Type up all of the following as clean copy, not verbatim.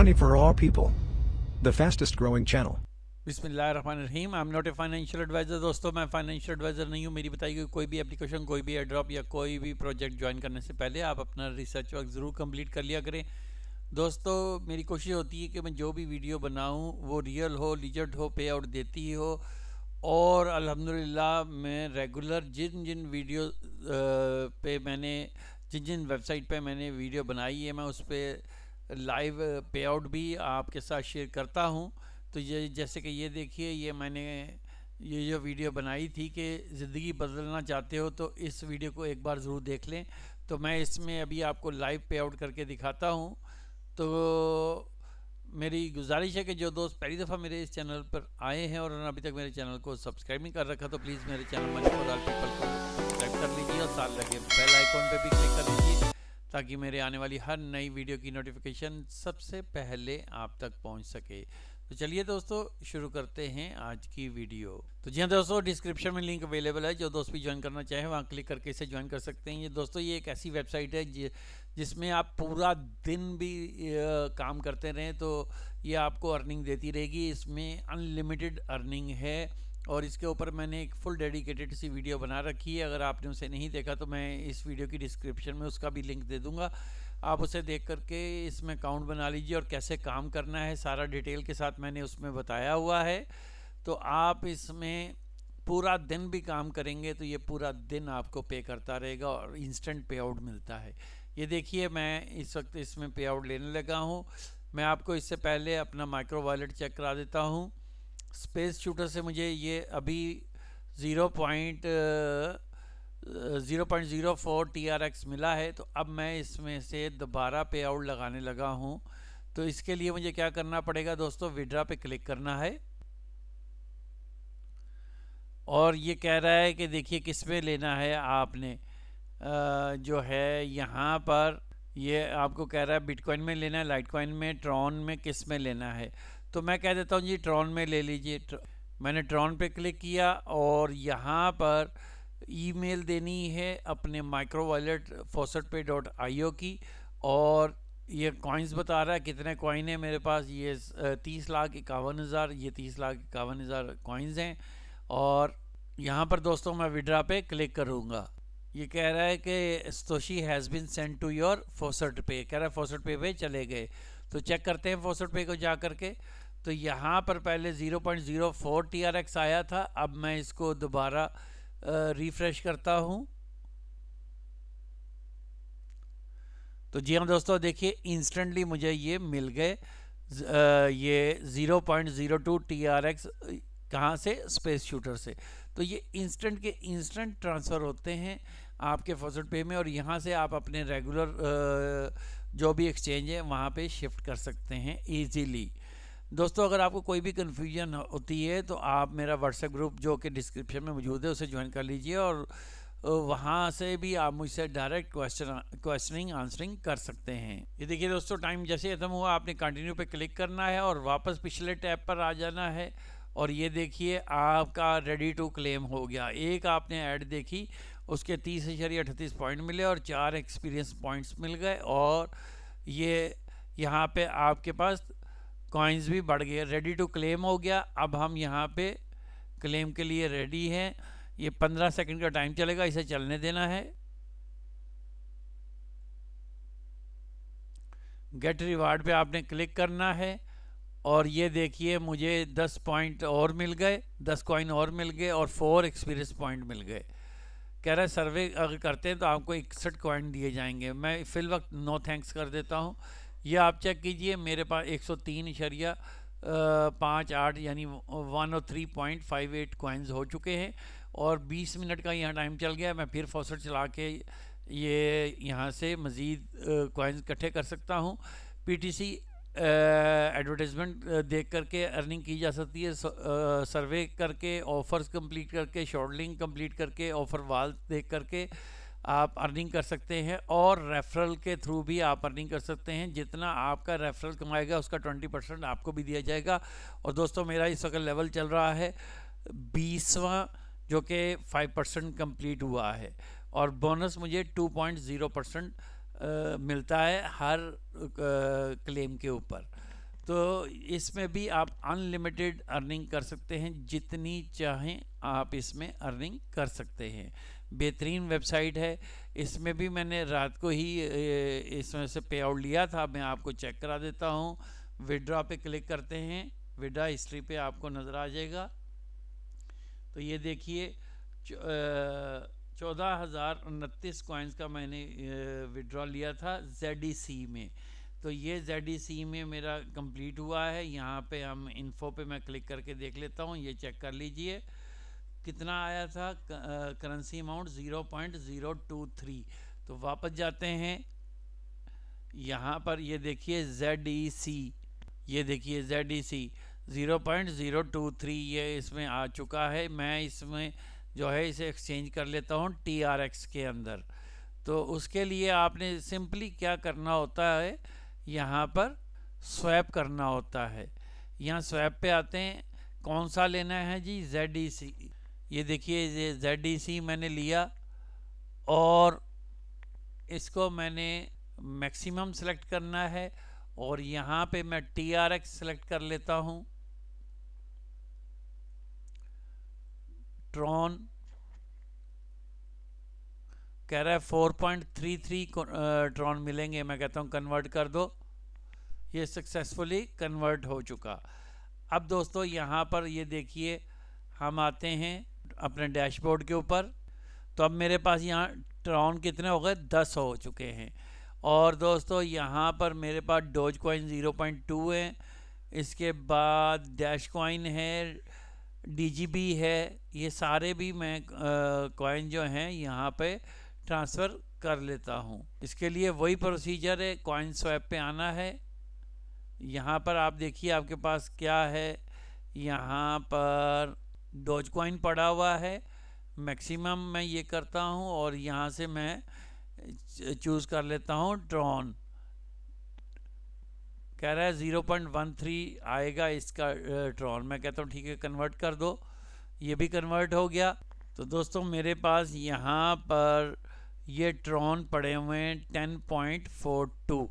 Money for all people, the fastest growing channel. बिस्मिल्लाहिर्रहमानिर्रहीम। I am not a financial adviser. दोस्तों, मैं financial adviser नहीं हूँ। मेरी बताई गई कोई भी एप्लीकेशन, कोई भी एयरड्रॉप या कोई भी प्रोजेक्ट ज्वाइन करने से पहले आप अपना रिसर्च वर्क ज़रूर कंप्लीट कर लिया करें। दोस्तों, मेरी कोशिश होती है कि मैं जो भी वीडियो बनाऊँ वो रियल हो, लिजर्ड हो, पे आउट देती हो। और अल्हम्दुलिल्लाह मैं रेगुलर जिन वीडियो पे मैंने जिन वेबसाइट पे मैंने वीडियो बनाई है, मैं उस पर लाइव पे आउट भी आपके साथ शेयर करता हूँ। तो ये जैसे कि ये देखिए, ये मैंने ये जो वीडियो बनाई थी कि ज़िंदगी बदलना चाहते हो तो इस वीडियो को एक बार ज़रूर देख लें। तो मैं इसमें अभी आपको लाइव पे आउट करके दिखाता हूँ। तो मेरी गुजारिश है कि जो दोस्त पहली दफ़ा मेरे इस चैनल पर आए हैं और उन्होंने अभी तक मेरे चैनल को सब्सक्राइब नहीं कर रखा, तो प्लीज़ मेरे channel money for all people को सब्सक्राइब कर लीजिए और साथ लगे बेल आइकॉन पर भी क्लिक कर लीजिए ताकि मेरे आने वाली हर नई वीडियो की नोटिफिकेशन सबसे पहले आप तक पहुँच सके। तो चलिए दोस्तों, शुरू करते हैं आज की वीडियो। तो जी हाँ दोस्तों, डिस्क्रिप्शन में लिंक अवेलेबल है, जो दोस्त भी ज्वाइन करना चाहें वहाँ क्लिक करके इसे ज्वाइन कर सकते हैं। ये दोस्तों, ये एक ऐसी वेबसाइट है जिसमें आप पूरा दिन भी काम करते रहें तो ये आपको अर्निंग देती रहेगी। इसमें अनलिमिटेड अर्निंग है और इसके ऊपर मैंने एक फुल डेडिकेटेड सी वीडियो बना रखी है। अगर आपने उसे नहीं देखा तो मैं इस वीडियो की डिस्क्रिप्शन में उसका भी लिंक दे दूँगा, आप उसे देख करके इसमें अकाउंट बना लीजिए और कैसे काम करना है सारा डिटेल के साथ मैंने उसमें बताया हुआ है। तो आप इसमें पूरा दिन भी काम करेंगे तो ये पूरा दिन आपको पे करता रहेगा और इंस्टेंट पे आउट मिलता है। ये देखिए, मैं इस वक्त इसमें पे आउट लेने लगा हूँ। मैं आपको इससे पहले अपना माइक्रो वॉलेट चेक करा देता हूँ। स्पेस शूटर से मुझे ये अभी 0.04 TRX मिला है। तो अब मैं इसमें से दोबारा पे आउट लगाने लगा हूँ। तो इसके लिए मुझे क्या करना पड़ेगा दोस्तों, विड्रा पे क्लिक करना है और ये कह रहा है कि देखिए किस पे लेना है आपने। जो है यहाँ पर ये आपको कह रहा है बिटकॉइन में लेना है, लाइट कॉइन में, ट्रॉन में, किस में लेना है। तो मैं कह देता हूँ जी ट्रॉन में ले लीजिए। मैंने ट्रॉन पे क्लिक किया और यहाँ पर ईमेल देनी है अपने माइक्रो वॉलेट faucetpay.io की। और ये कॉइन्स बता रहा है कितने कॉइन है मेरे पास। ये 30,51,000, ये 30,51,000 कॉइन्स हैं। और यहाँ पर दोस्तों मैं विड्रा पे क्लिक करूँगा। ये कह रहा है कि Satoshi has been sent to your faucetpay, कह रहा है faucetpay पे चले गए। तो चेक करते हैं faucetpay को जा करके। तो यहाँ पर पहले 0.04 TRX आया था। अब मैं इसको दोबारा रिफ्रेश करता हूँ। तो जी हाँ दोस्तों, देखिए इंस्टेंटली मुझे ये मिल गए। ये 0.02 TRX कहाँ से, स्पेस शूटर से। तो ये इंस्टेंट के इंस्टेंट ट्रांसफ़र होते हैं आपके faucetpay में और यहाँ से आप अपने रेगुलर जो भी एक्सचेंज है वहाँ पे शिफ्ट कर सकते हैं ईजीली। दोस्तों, अगर आपको कोई भी कन्फ्यूजन होती है तो आप मेरा व्हाट्सएप ग्रुप जो कि डिस्क्रिप्शन में मौजूद है उसे ज्वाइन कर लीजिए और वहाँ से भी आप मुझसे डायरेक्ट क्वेश्चनिंग आंसरिंग कर सकते हैं। ये देखिए दोस्तों, टाइम जैसे ख़त्म हुआ आपने कंटिन्यू पे क्लिक करना है और वापस पिछले टैब पर आ जाना है। और ये देखिए आपका रेडी टू क्लेम हो गया। एक आपने ऐड देखी, उसके 30.38 पॉइंट मिले और 4 एक्सपीरियंस पॉइंट्स मिल गए और ये यहाँ पर आपके पास कॉइन्स भी बढ़ गए, रेडी टू क्लेम हो गया। अब हम यहाँ पे क्लेम के लिए रेडी हैं। ये 15 सेकंड का टाइम चलेगा, इसे चलने देना है। गेट रिवार्ड पे आपने क्लिक करना है और ये देखिए मुझे 10 पॉइंट और मिल गए, 10 कॉइन और मिल गए और 4 एक्सपीरियंस पॉइंट मिल गए। कह रहा है सर्वे अगर करते हैं तो आपको 61 कॉइन दिए जाएंगे। मैं फिल वक्त नो थैंक्स कर देता हूँ। ये आप चेक कीजिए, मेरे पास 103.58 यानी 103.58 कॉइन्स हो चुके हैं और 20 मिनट का यहाँ टाइम चल गया। मैं फिर फॉसेट चला के ये यहाँ से मज़ीद कॉइन्स इकट्ठे कर सकता हूँ। पीटीसी एडवर्टाइजमेंट देख करके अर्निंग की जा सकती है। सर्वे करके, ऑफ़र्स कंप्लीट करके, शॉर्टलिंग कंप्लीट करके, ऑफ़र वाल देख करके आप अर्निंग कर सकते हैं। और रेफरल के थ्रू भी आप अर्निंग कर सकते हैं। जितना आपका रेफरल कमाएगा उसका 20% आपको भी दिया जाएगा। और दोस्तों, मेरा इस वक्त लेवल चल रहा है 20वां जो कि 5% कम्प्लीट हुआ है और बोनस मुझे 2.0% मिलता है हर क्लेम के ऊपर। तो इसमें भी आप अनलिमिटेड अर्निंग कर सकते हैं, जितनी चाहें आप इसमें अर्निंग कर सकते हैं। बेहतरीन वेबसाइट है। इसमें भी मैंने रात को ही इसमें से पे आउट लिया था, मैं आपको चेक करा देता हूँ। विड्रॉ पे क्लिक करते हैं, विड्रॉ हिस्ट्री पे आपको नज़र आ जाएगा। तो ये देखिए 14,029 कॉइन्स का मैंने विड्रॉ लिया था ZEC में। तो ये ZEC में मेरा कंप्लीट हुआ है। यहाँ पे हम इन्फो पे मैं क्लिक करके देख लेता हूँ, ये चेक कर लीजिए कितना आया था करेंसी अमाउंट 0.023। तो वापस जाते हैं, यहाँ पर ये देखिए ZEC, ये देखिए ZEC 0.023 ये इसमें आ चुका है। मैं इसमें जो है इसे एक्सचेंज कर लेता हूँ TRX के अंदर। तो उसके लिए आपने सिंपली क्या करना होता है, यहाँ पर स्वैप करना होता है। यहाँ स्वैप पे आते हैं, कौन सा लेना है जी ZEC। ये देखिए ये ZEC मैंने लिया और इसको मैंने मैक्सिमम सेलेक्ट करना है और यहाँ पे मैं TRX सेलेक्ट कर लेता हूँ, ट्रॉन। कह रहा है 4.33 ट्रॉन मिलेंगे, मैं कहता हूँ कन्वर्ट कर दो। ये सक्सेसफुली कन्वर्ट हो चुका। अब दोस्तों यहाँ पर ये देखिए हम आते हैं अपने डैशबोर्ड के ऊपर। तो अब मेरे पास यहाँ ट्रॉन कितने हो गए, 10 हो चुके हैं। और दोस्तों यहाँ पर मेरे पास डोज कॉइन 0.2 है, इसके बाद डैश कॉइन है, DGB है। ये सारे भी मैं कॉइन जो हैं यहाँ पे ट्रांसफ़र कर लेता हूँ। इसके लिए वही प्रोसीजर है, कॉइन स्वैप पे आना है। यहाँ पर आप देखिए आपके पास क्या है, यहाँ पर डोज कॉइन पड़ा हुआ है। मैक्सिमम मैं ये करता हूँ और यहाँ से मैं चूज़ कर लेता हूँ ट्रॉन। कह रहा है 0.13 आएगा इसका ट्रॉन, मैं कहता हूँ ठीक है कन्वर्ट कर दो। ये भी कन्वर्ट हो गया। तो दोस्तों मेरे पास यहाँ पर ये ट्रॉन पड़े हुए हैं 10.42,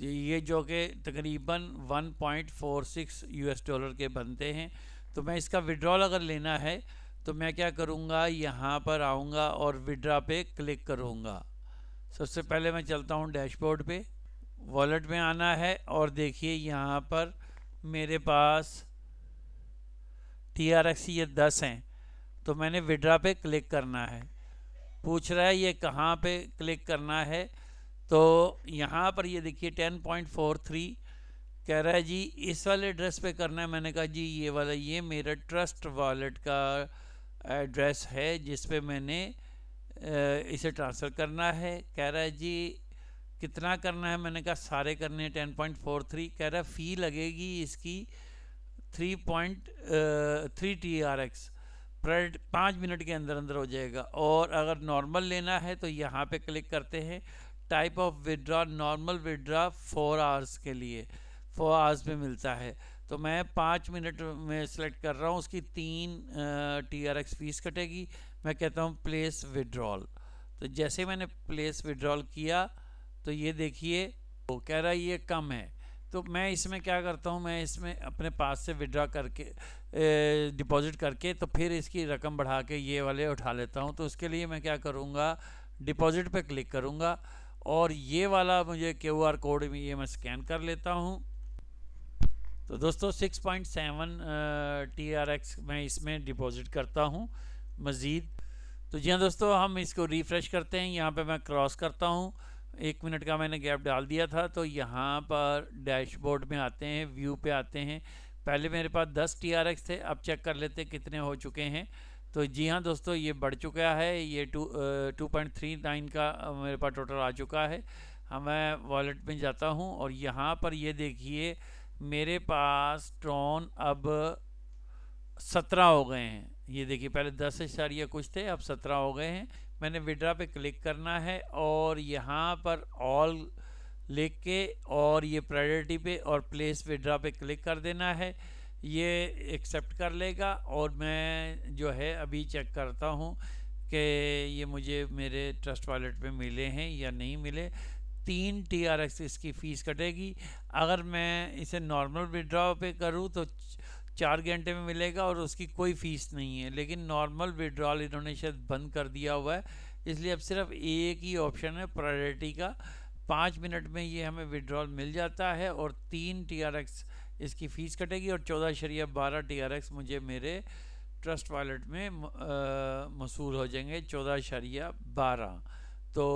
ये जो कि तकरीबन 1.46 $US के बनते हैं। तो मैं इसका विड्रॉल अगर लेना है तो मैं क्या करूँगा, यहाँ पर आऊँगा और विड्रॉ पे क्लिक करूँगा। सबसे पहले मैं चलता हूँ डैशबोर्ड पे, वॉलेट में आना है और देखिए यहाँ पर मेरे पास TRX ये 10 हैं। तो मैंने विड्रॉ पे क्लिक करना है, पूछ रहा है ये कहाँ पे क्लिक करना है। तो यहाँ पर ये देखिए 10.43 कह रहा है जी इस वाले एड्रेस पे करना है। मैंने कहा जी ये वाला, ये मेरा ट्रस्ट वॉलेट का एड्रेस है जिस पे मैंने इसे ट्रांसफ़र करना है। कह रहा है जी कितना करना है, मैंने कहा सारे करने हैं 10.43। कह रहा है फ़ी लगेगी इसकी 3.3 TRX पर 5 मिनट के अंदर अंदर हो जाएगा। और अगर नॉर्मल लेना है तो यहाँ पे क्लिक करते हैं, type of withdraw normal withdraw 4 hours के लिए, 4 आवर्स में मिलता है। तो मैं 5 मिनट में सेलेक्ट कर रहा हूँ, उसकी 3 TRX फीस कटेगी। मैं कहता हूँ प्लेस विड्रॉल। तो जैसे मैंने प्लेस विड्रॉल किया तो ये देखिए वो कह रहा है ये कम है। तो मैं इसमें क्या करता हूँ, मैं इसमें अपने पास से विड्रॉ करके डिपॉजिट करके तो फिर इसकी रकम बढ़ा के ये वाले उठा लेता हूँ। तो उसके लिए मैं क्या करूँगा, डिपॉजिट पे क्लिक करूँगा और ये वाला मुझे QR कोड में ये मैं स्कैन कर लेता हूँ। तो दोस्तों 6.7 TRX मैं इसमें डिपॉजिट करता हूँ मज़ीद। तो जी हाँ दोस्तों हम इसको रिफ़्रेश करते हैं, यहाँ पर मैं क्रॉस करता हूँ। 1 मिनट का मैंने गैप डाल दिया था। तो यहाँ पर डैशबोर्ड में आते हैं, व्यू पे आते हैं। पहले मेरे पास 10 TRX थे, अब चेक कर लेते हैं कितने हो चुके हैं। तो जी हाँ दोस्तों ये बढ़ चुका है, ये 2.39 का मेरे पास टोटल आ चुका है। मैं वॉलेट में जाता हूँ और यहाँ पर ये देखिए मेरे पास ट्रॉन अब 17 हो गए हैं। ये देखिए पहले 10 कुछ थे, अब 17 हो गए हैं। मैंने विड्रॉ पे क्लिक करना है और यहाँ पर ऑल लिख के और ये प्रायोरिटी पे और प्लेस विड्रॉ पे क्लिक कर देना है। ये एक्सेप्ट कर लेगा और मैं जो है अभी चेक करता हूँ कि ये मुझे मेरे ट्रस्ट वॉलेट में मिले हैं या नहीं मिले। 3 TRX इसकी फ़ीस कटेगी। अगर मैं इसे नॉर्मल विड्रॉ पे करूँ तो 4 घंटे में मिलेगा और उसकी कोई फ़ीस नहीं है, लेकिन नॉर्मल विड्रॉल इन्होंने शायद बंद कर दिया हुआ है, इसलिए अब सिर्फ एक ही ऑप्शन है प्रायोरिटी का। 5 मिनट में ये हमें विड्रॉल मिल जाता है और 3 TRX इसकी फ़ीस कटेगी और 14.12 TRX मुझे मेरे ट्रस्ट वॉलेट में मसूल हो जाएंगे, 14.12। तो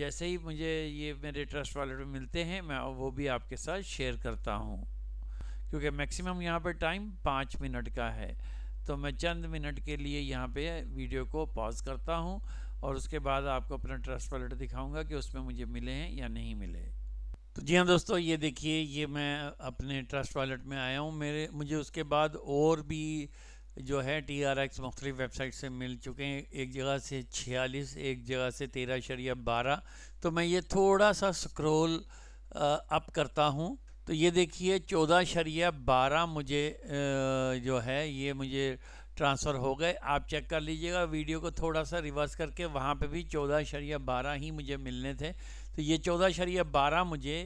जैसे ही मुझे ये मेरे ट्रस्ट वॉलेट में मिलते हैं मैं वो भी आपके साथ शेयर करता हूँ, क्योंकि मैक्सिमम यहाँ पर टाइम 5 मिनट का है। तो मैं चंद मिनट के लिए यहाँ पे वीडियो को पॉज करता हूँ और उसके बाद आपको अपना ट्रस्ट वॉलेट दिखाऊंगा कि उसमें मुझे मिले हैं या नहीं मिले। तो जी हाँ दोस्तों, ये देखिए ये मैं अपने ट्रस्ट वॉलेट में आया हूँ। मुझे उसके बाद और भी जो है TRX मुख्तलिफ वेबसाइट से मिल चुके हैं, एक जगह से 46, एक जगह से 13.12। तो मैं ये थोड़ा सा स्क्रॉल अप करता हूँ तो ये देखिए 14.12 मुझे जो है ये मुझे ट्रांसफ़र हो गए। आप चेक कर लीजिएगा वीडियो को थोड़ा सा रिवर्स करके, वहाँ पे भी 14.12 ही मुझे मिलने थे। तो ये 14.12 मुझे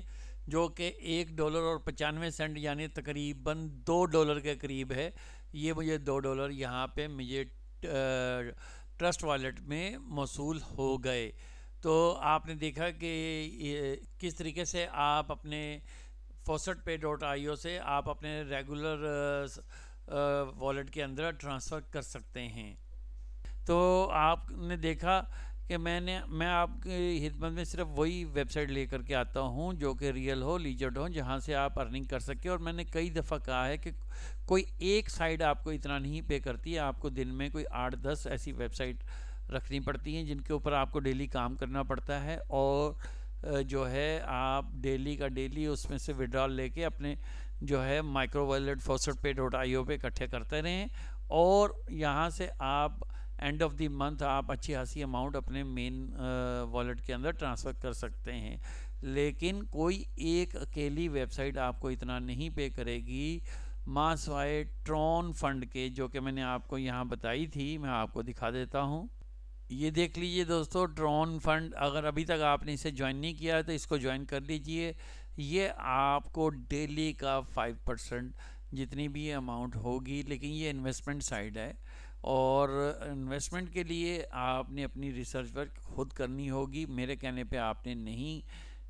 जो कि $1.95 यानी तकरीबन $2 के करीब है, ये मुझे $2 यहाँ पे मुझे ट्रस्ट वॉलेट में मौसूल हो गए। तो आपने देखा कि किस तरीके से आप अपने FaucetPay.io से आप अपने रेगुलर वॉलेट के अंदर ट्रांसफ़र कर सकते हैं। तो आपने देखा कि मैं आपकी हिदमत में सिर्फ वही वेबसाइट लेकर के आता हूं जो कि रियल हो, लीजिट हो, जहां से आप अर्निंग कर सके। और मैंने कई दफ़ा कहा है कि कोई एक साइड आपको इतना नहीं पे करती है, आपको दिन में कोई 8-10 ऐसी वेबसाइट रखनी पड़ती हैं जिनके ऊपर आपको डेली काम करना पड़ता है और जो है आप डेली का डेली उसमें से विड्रॉल लेके अपने जो है माइक्रो वॉलेट FaucetPay.io पे इकट्ठे करते रहें और यहाँ से आप एंड ऑफ द मंथ आप अच्छी खासी अमाउंट अपने मेन वॉलेट के अंदर ट्रांसफ़र कर सकते हैं। लेकिन कोई एक अकेली वेबसाइट आपको इतना नहीं पे करेगी माँ स्वाय ट्रॉन फंड के, जो कि मैंने आपको यहाँ बताई थी। मैं आपको दिखा देता हूँ, ये देख लीजिए दोस्तों ट्रॉन फंड। अगर अभी तक आपने इसे ज्वाइन नहीं किया है तो इसको ज्वाइन कर लीजिए। ये आपको डेली का 5% जितनी भी अमाउंट होगी, लेकिन ये इन्वेस्टमेंट साइड है और इन्वेस्टमेंट के लिए आपने अपनी रिसर्च वर्क खुद करनी होगी। मेरे कहने पे आपने नहीं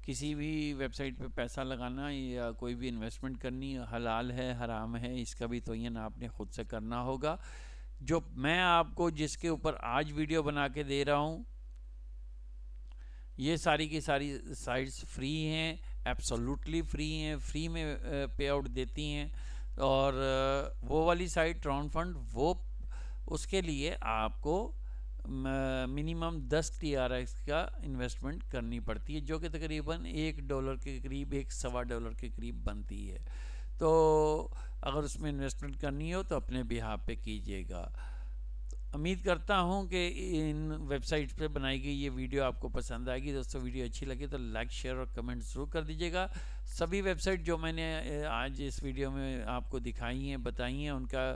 किसी भी वेबसाइट पे पैसा लगाना या कोई भी इन्वेस्टमेंट करनी, हलाल है हराम है इसका भी तयन आपने खुद से करना होगा। जो मैं आपको जिसके ऊपर आज वीडियो बना के दे रहा हूँ, ये सारी की सारी साइट्स फ्री हैं, एब्सोल्युटली फ्री हैं, फ्री में पे आउट देती हैं। और वो वाली साइट ट्रॉन फंड, वो उसके लिए आपको मिनिमम 10 TRX का इन्वेस्टमेंट करनी पड़ती है, जो कि तकरीबन $1 के करीब, $1.25 के करीब बनती है। तो अगर उसमें इन्वेस्टमेंट करनी हो तो अपने बिहा पे कीजिएगा। उम्मीद करता हूं कि इन वेबसाइट पे बनाई गई ये वीडियो आपको पसंद आएगी। दोस्तों वीडियो अच्छी लगी तो लाइक, शेयर और कमेंट ज़रूर कर दीजिएगा। सभी वेबसाइट जो मैंने आज इस वीडियो में आपको दिखाई हैं, बताई हैं,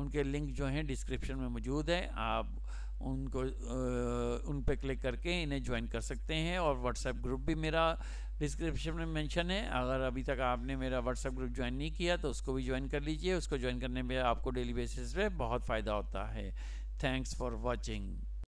उनके लिंक जो हैं डिस्क्रिप्शन में मौजूद है। आप उन पर क्लिक करके इन्हें ज्वाइन कर सकते हैं। और व्हाट्सएप ग्रुप भी मेरा डिस्क्रिप्शन में मेंशन है। अगर अभी तक आपने मेरा व्हाट्सएप ग्रुप ज्वाइन नहीं किया तो उसको भी ज्वाइन कर लीजिए। उसको ज्वाइन करने में आपको डेली बेसिस पे बहुत फ़ायदा होता है। Thanks for watching.